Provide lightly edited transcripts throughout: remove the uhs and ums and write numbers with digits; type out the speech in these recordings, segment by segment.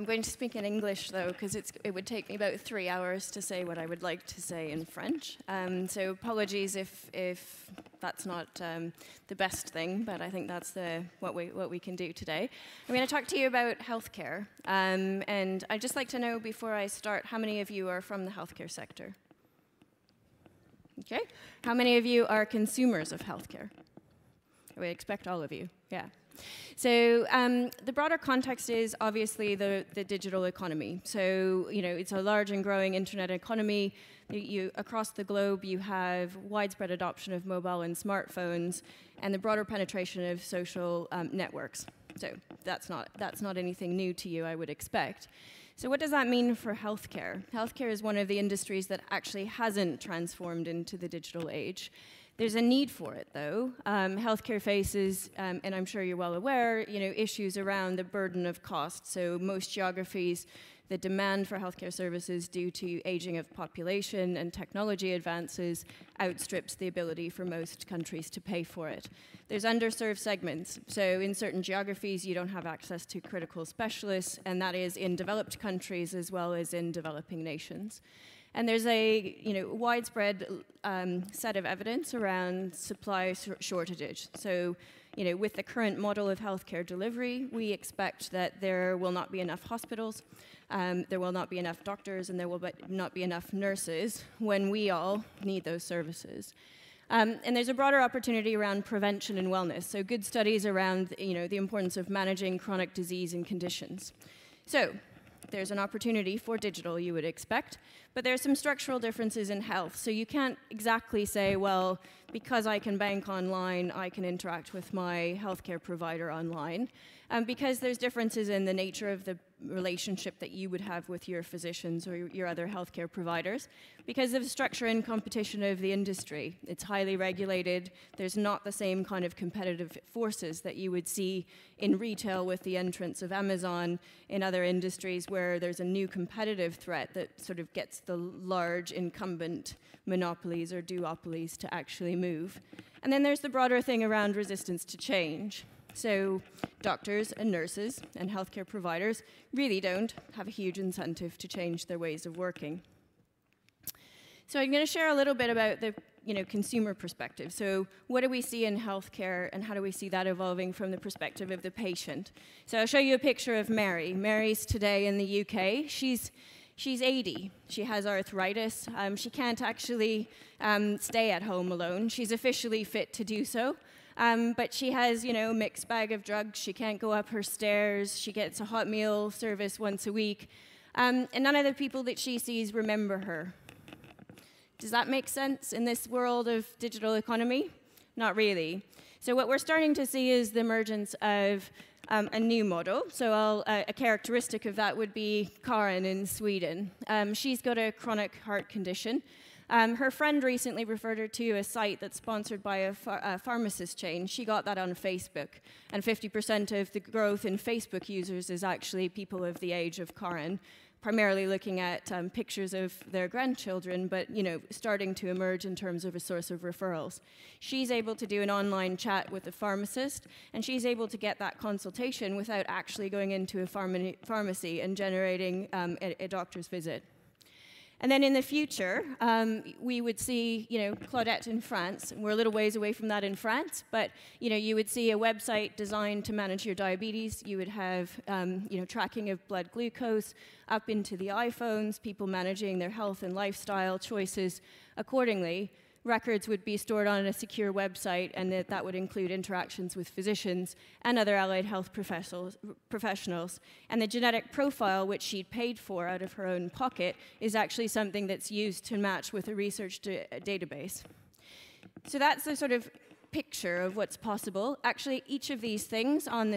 I'm going to speak in English, though, because it would take me about 3 hours to say what I would like to say in French. So apologies if that's not the best thing, but I think that's what we can do today. I'm going to talk to you about healthcare, and I'd just like to know before I start how many of you are from the healthcare sector? Okay. How many of you are consumers of healthcare? We expect all of you, yeah. So the broader context is obviously the digital economy. So, you know, it's a large and growing internet economy. Across the globe, you have widespread adoption of mobile and smartphones and the broader penetration of social networks. So that's not anything new to you, I would expect. So what does that mean for healthcare? Healthcare is one of the industries that actually hasn't transformed into the digital age. There's a need for it, though. Healthcare faces, and I'm sure you're well aware, you know, issues around the burden of cost. So most geographies, the demand for healthcare services due to aging of population and technology advances outstrips the ability for most countries to pay for it. There's underserved segments. So in certain geographies, you don't have access to critical specialists, and that is in developed countries as well as in developing nations. And there's a widespread set of evidence around supply shortage. So, you know, with the current model of healthcare delivery, we expect that there will not be enough hospitals, there will not be enough doctors, and there will not be enough nurses when we all need those services. And there's a broader opportunity around prevention and wellness. So good studies around, you know, the importance of managing chronic disease and conditions. So there's an opportunity for digital, you would expect, but there are some structural differences in health. So you can't exactly say, well, because I can bank online, I can interact with my healthcare provider online, because there's differences in the nature of the relationship that you would have with your physicians or your other healthcare providers, because of the structure and competition of the industry. It's highly regulated. There's not the same kind of competitive forces that you would see in retail with the entrance of Amazon, in other industries where there's a new competitive threat that sort of gets the large incumbent monopolies or duopolies to actually move. And then there's the broader thing around resistance to change. So doctors and nurses and healthcare providers really don't have a huge incentive to change their ways of working. So I'm going to share a little bit about the consumer perspective. So what do we see in healthcare, and how do we see that evolving from the perspective of the patient? So I'll show you a picture of Mary. Mary's today in the UK. She's 80. She has arthritis. She can't actually stay at home alone. She's officially fit to do so. But she has, a mixed bag of drugs. She can't go up her stairs. She gets a hot meal service once a week. And none of the people that she sees remember her. Does that make sense in this world of digital economy? Not really. So what we're starting to see is the emergence of a new model. So a characteristic of that would be Karin in Sweden. She's got a chronic heart condition. Her friend recently referred her to a site that's sponsored by a pharmacist chain. She got that on Facebook, and 50% of the growth in Facebook users is actually people of the age of Karin, primarily looking at pictures of their grandchildren, but starting to emerge in terms of a source of referrals. She's able to do an online chat with a pharmacist, and she's able to get that consultation without actually going into a pharmacy and generating a doctor's visit. And then in the future, we would see, Claudette in France. We're a little ways away from that in France, but, you would see a website designed to manage your diabetes. You would have, tracking of blood glucose up into the iPhones, people managing their health and lifestyle choices accordingly. Records would be stored on a secure website, and that would include interactions with physicians and other allied health professionals. And the genetic profile, which she'd paid for out of her own pocket, is actually something that's used to match with a research database. So that's the sort of picture of what's possible. Actually, each of these things on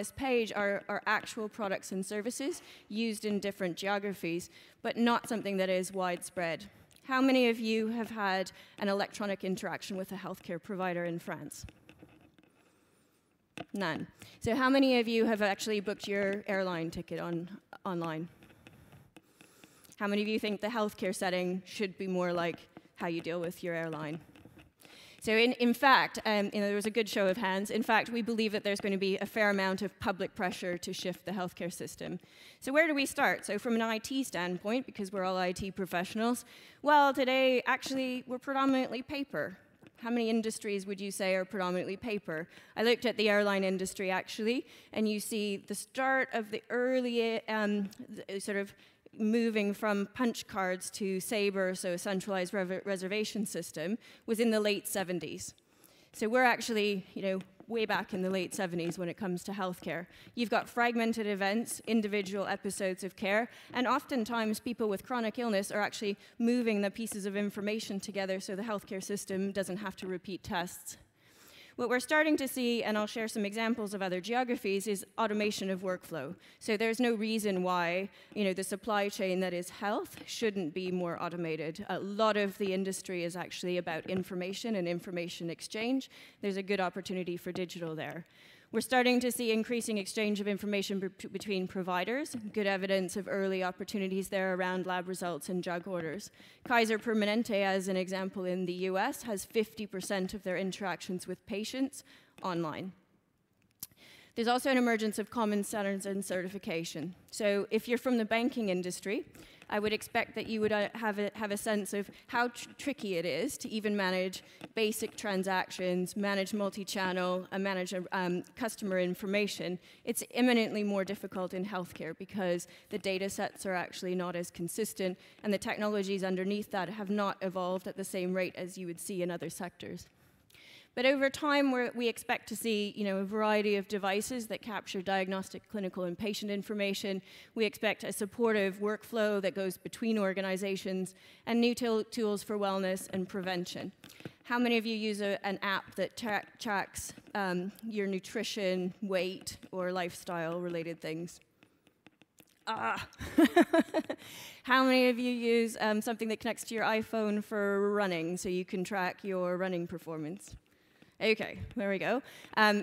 this page are actual products and services used in different geographies, but not something that is widespread. How many of you have had an electronic interaction with a healthcare provider in France? None. So how many of you have actually booked your airline ticket online? How many of you think the healthcare setting should be more like how you deal with your airline? So in fact, there was a good show of hands. In fact, we believe that there's going to be a fair amount of public pressure to shift the healthcare system. So where do we start? So from an IT standpoint, because we're all IT professionals, well, today, actually, we're predominantly paper. How many industries would you say are predominantly paper? I looked at the airline industry, actually, and you see the start of the early sort of moving from punch cards to Sabre, so a centralized reservation system, was in the late 70s. So we're actually, you know, way back in the late 70s when it comes to healthcare. You've got fragmented events, individual episodes of care, and oftentimes people with chronic illness are actually moving the pieces of information together so the healthcare system doesn't have to repeat tests. What we're starting to see, and I'll share some examples of other geographies, is automation of workflow. So there's no reason why, you know, the supply chain that is health shouldn't be more automated. A lot of the industry is actually about information and information exchange. There's a good opportunity for digital there. We're starting to see increasing exchange of information between providers, good evidence of early opportunities there around lab results and drug orders. Kaiser Permanente, as an example in the US, has 50% of their interactions with patients online. There's also an emergence of common standards and certification. So if you're from the banking industry, I would expect that you would have a sense of how tricky it is to even manage basic transactions, manage multi-channel, manage customer information. It's imminently more difficult in healthcare because the data sets are actually not as consistent, and the technologies underneath that have not evolved at the same rate as you would see in other sectors. But over time, we expect to see, you know, a variety of devices that capture diagnostic, clinical, and patient information. We expect a supportive workflow that goes between organizations and new tools for wellness and prevention. How many of you use an app that tracks your nutrition, weight, or lifestyle-related things? Ah! How many of you use something that connects to your iPhone for running, so you can track your running performance? Okay, there we go. How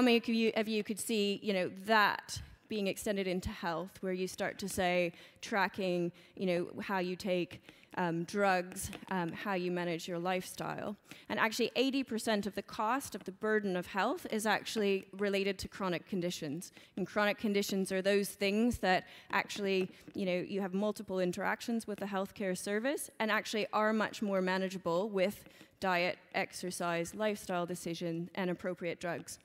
many of you could see, you know, that being extended into health, where you start to say tracking, you know, how you take drugs, how you manage your lifestyle. And actually 80% of the cost of the burden of health is actually related to chronic conditions. And chronic conditions are those things that actually, you know, you have multiple interactions with the healthcare service and actually are much more manageable with diet, exercise, lifestyle decision, and appropriate drugs.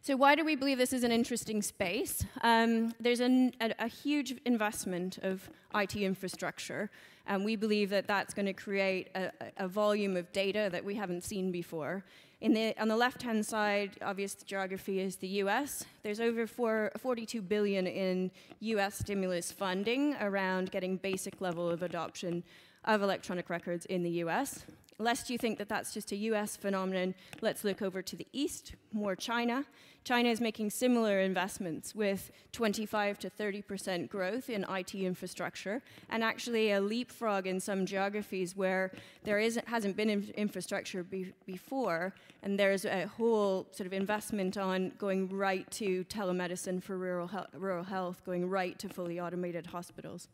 So why do we believe this is an interesting space? There's a huge investment of IT infrastructure, and we believe that that's going to create a volume of data that we haven't seen before. On the left-hand side, obvious geography is the US. There's over 42 billion in US stimulus funding around getting basic level of adoption of electronic records in the US. Lest you think that that's just a US phenomenon, let's look over to the east, more China. China is making similar investments with 25 to 30% growth in IT infrastructure, and actually a leapfrog in some geographies where there hasn't been infrastructure before, and there's a whole sort of investment on going right to telemedicine for rural health, going right to fully automated hospitals.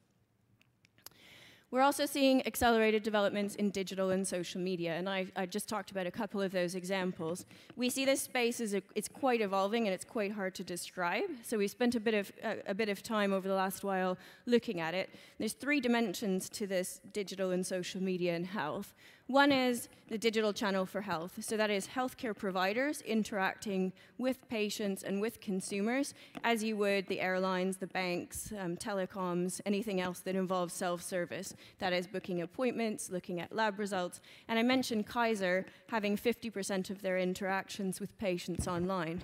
We're also seeing accelerated developments in digital and social media, and I just talked about a couple of those examples. We see this space as it's quite evolving and it's quite hard to describe, so we spent a bit of time over the last while looking at it. There's three dimensions to this digital and social media and health. One is the digital channel for health, so that is healthcare providers interacting with patients and with consumers, as you would the airlines, the banks, telecoms, anything else that involves self-service. That is booking appointments, looking at lab results, and I mentioned Kaiser having 50% of their interactions with patients online.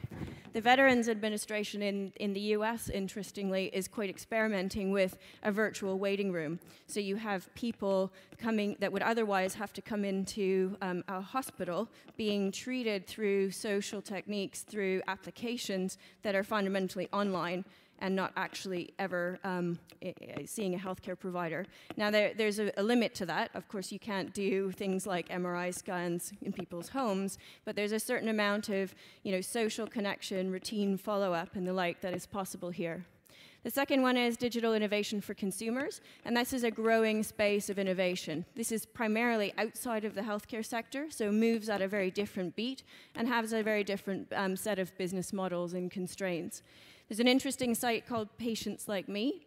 The Veterans Administration in the US, interestingly, is quite experimenting with a virtual waiting room. So you have people coming that would otherwise have to come into a hospital being treated through social techniques, through applications that are fundamentally online and not actually ever seeing a healthcare provider. Now, there's a limit to that. Of course, you can't do things like MRI scans in people's homes, but there's a certain amount of, you know, social connection, routine follow-up, and the like that is possible here. The second one is digital innovation for consumers, and this is a growing space of innovation. This is primarily outside of the healthcare sector, so moves at a very different beat and has a very different set of business models and constraints. There's an interesting site called Patients Like Me,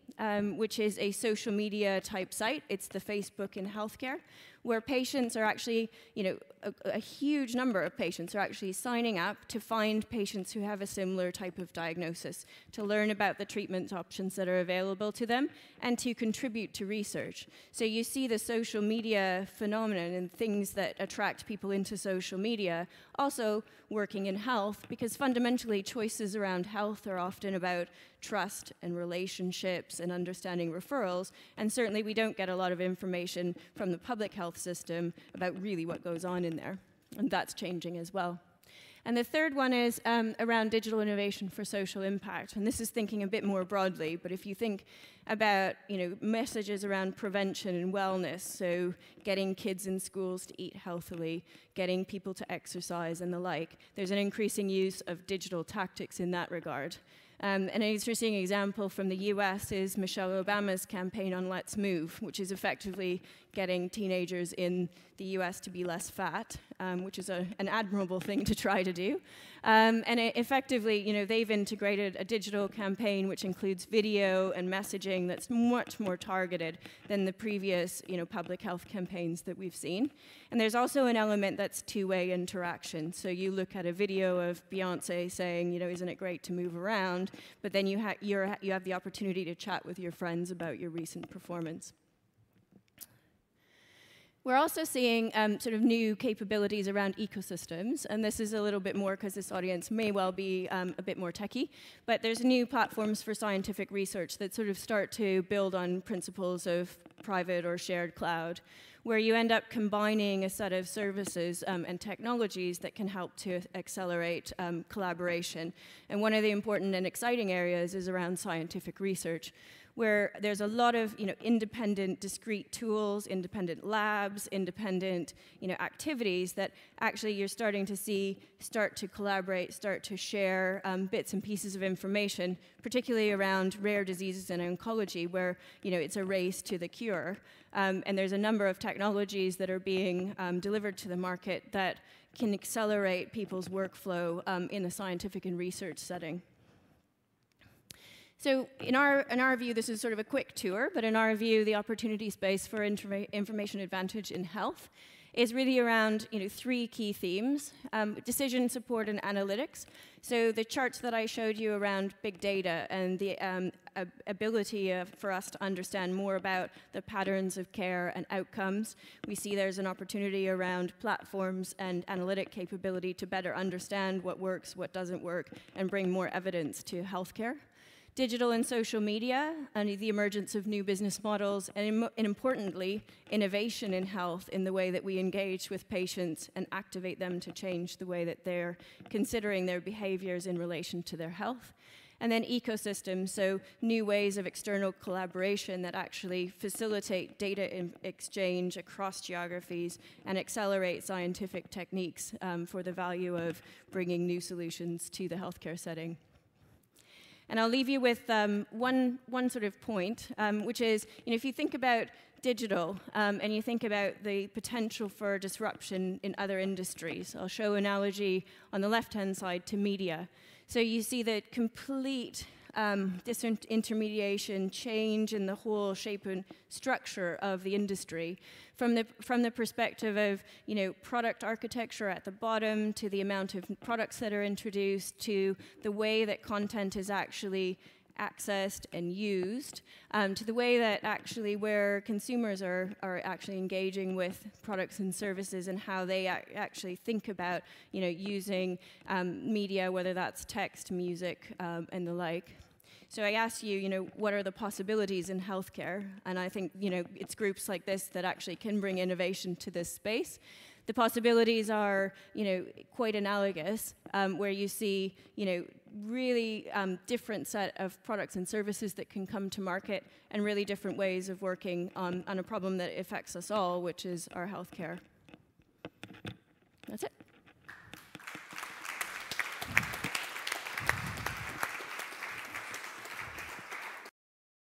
which is a social media type site. It's the Facebook in healthcare, where patients are actually, you know, a huge number of patients are actually signing up to find patients who have a similar type of diagnosis, to learn about the treatment options that are available to them, and to contribute to research. So you see the social media phenomenon and things that attract people into social media also working in health, because fundamentally choices around health are often about trust and relationships and understanding referrals, and certainly we don't get a lot of information from the public health system about really what goes on in there, and that's changing as well. And the third one is around digital innovation for social impact, and this is thinking a bit more broadly, but if you think about, you know, messages around prevention and wellness, so getting kids in schools to eat healthily, getting people to exercise and the like, there's an increasing use of digital tactics in that regard. An interesting example from the US is Michelle Obama's campaign on Let's Move, which is effectively getting teenagers in the US to be less fat, which is an admirable thing to try to do. And effectively, you know, they've integrated a digital campaign which includes video and messaging that's much more targeted than the previous, you know, public health campaigns that we've seen. And there's also an element that's two-way interaction. So you look at a video of Beyoncé saying, you know, isn't it great to move around? But then you have the opportunity to chat with your friends about your recent performance. We're also seeing sort of new capabilities around ecosystems, and this is a little bit more because this audience may well be a bit more techie, but there's new platforms for scientific research that sort of start to build on principles of private or shared cloud, where you end up combining a set of services and technologies that can help to accelerate collaboration. And one of the important and exciting areas is around scientific research, where there's a lot of, you know, independent, discrete tools, independent labs, independent, you know, activities that actually you're starting to see start to collaborate, start to share bits and pieces of information, particularly around rare diseases and oncology, where, you know, it's a race to the cure. And there's a number of technologies that are being delivered to the market that can accelerate people's workflow in a scientific and research setting. So in our view, this is sort of a quick tour, but in our view, the opportunity space for information advantage in health is really around, you know, three key themes: decision support and analytics. So the charts that I showed you around big data and the ability for us to understand more about the patterns of care and outcomes. We see there's an opportunity around platforms and analytic capability to better understand what works, what doesn't work, and bring more evidence to healthcare. Digital and social media, and the emergence of new business models, and importantly, innovation in health in the way that we engage with patients and activate them to change the way that they're considering their behaviors in relation to their health. And then ecosystems, so new ways of external collaboration that actually facilitate data exchange across geographies and accelerate scientific techniques for the value of bringing new solutions to the healthcare setting. And I'll leave you with one sort of point, which is, you know, if you think about digital and you think about the potential for disruption in other industries, I'll show an analogy on the left-hand side to media. So you see the complete disintermediation, change in the whole shape and structure of the industry, from the perspective of, you know, product architecture at the bottom, to the amount of products that are introduced, to the way that content is actually accessed and used, to the way that actually where consumers are actually engaging with products and services and how they actually think about, you know, using media, whether that's text, music, and the like. So I asked you, you know, what are the possibilities in healthcare? And I think, you know, it's groups like this that actually can bring innovation to this space. The possibilities are, you know, quite analogous, where you see, you know, really different set of products and services that can come to market, and really different ways of working on a problem that affects us all, which is our healthcare. That's it.